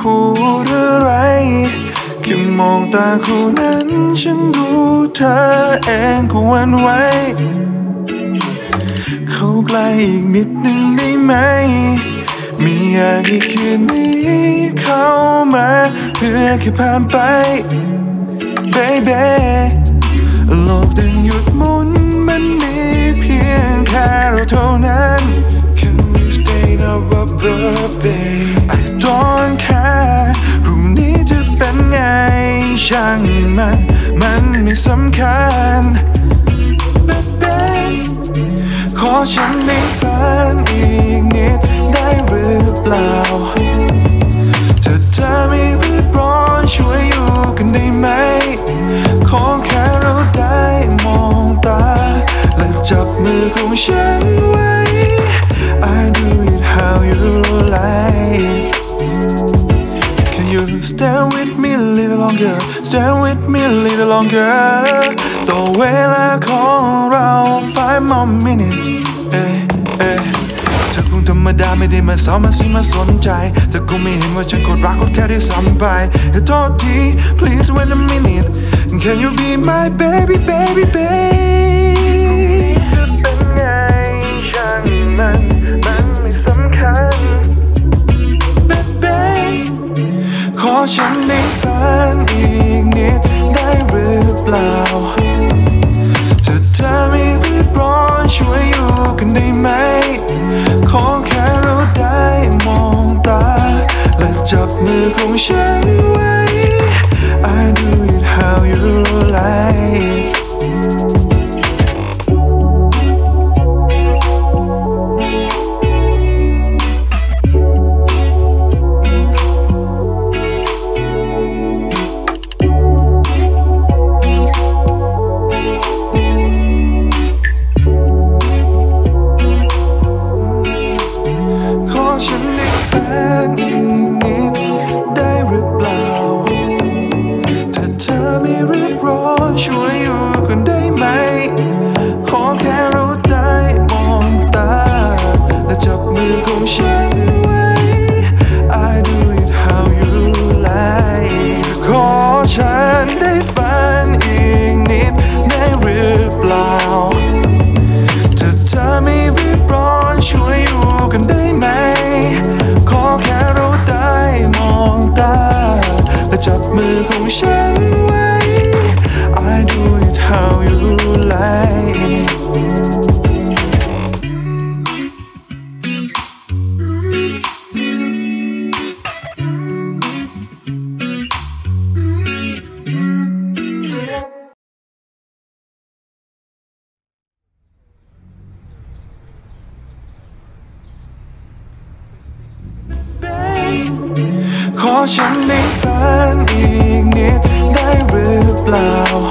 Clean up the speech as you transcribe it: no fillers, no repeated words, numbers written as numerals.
พูดอะไรแค่มองตาคู่นั้นฉันรู้เธอเองก็หวั่นไหวเข้าใกล้อีกนิดนึงได้ไหมมีอะไรคืนนี้เข้ามาเพื่อแค่ผ่านไป baby โลกดังหยุดหมุนมันมีเพียงแค่เราเท่านั้น Can we stay now baby I don't care พรุ่งนี้จะเป็นไงช่างมันไม่สำคัญ baby ขอฉันได้ฝันอีกนิดได้หรือเปล่าถ้าเธอไม่รีบร้อนช่วยอยู่กันได้ไหมขอแค่เราได้มองตาและจับมือของฉันไว้ I do it how you like Can you stay with me a little longer Stay with me a little longer ต่อเวลาของเรา Five more minutes เธอคงธรรมดาไม่ได้มาสอนมาสิมาสนใจเธอคงไม่เห็นว่าฉันโคตรรักโคตรแค่ได้ซ้ำไปโทษที Please wait a minute Can you be my baby baby baby จะเป็นไงช่างมันไม่สำคัญ baby ขอฉันได้ฝันอีกนิดได้หรือเปล่าถ้าเธอไม่รีบร้อนช่วยอยู่กันได้ไหมขอแค่เราได้มองตาและจับมือของฉันไว้ I do it how you likeขอฉันได้ฝันอีกนิดได้หรือเปล่า